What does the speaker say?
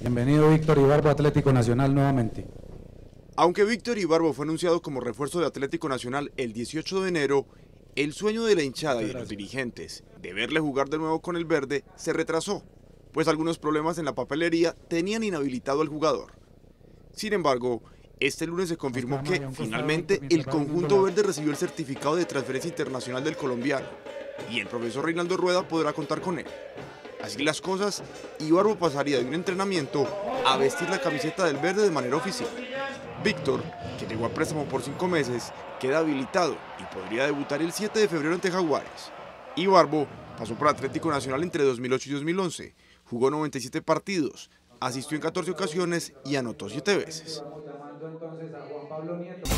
Bienvenido Víctor Ibarbo, Atlético Nacional nuevamente. Aunque Víctor Ibarbo fue anunciado como refuerzo de Atlético Nacional el 18 de enero, el sueño de la hinchada y de los dirigentes de verle jugar de nuevo con el verde se retrasó, pues algunos problemas en la papelería tenían inhabilitado al jugador. Sin embargo, este lunes se confirmó que finalmente el conjunto verde recibió el certificado de transferencia internacional del colombiano y el profesor Reinaldo Rueda podrá contar con él. Así las cosas, Ibarbo pasaría de un entrenamiento a vestir la camiseta del verde de manera oficial. Víctor, que llegó a préstamo por 5 meses, queda habilitado y podría debutar el 7 de febrero ante Jaguares. Ibarbo pasó por Atlético Nacional entre 2008 y 2011, jugó 97 partidos, asistió en 14 ocasiones y anotó 7 veces. Entonces a Juan Pablo Nieto.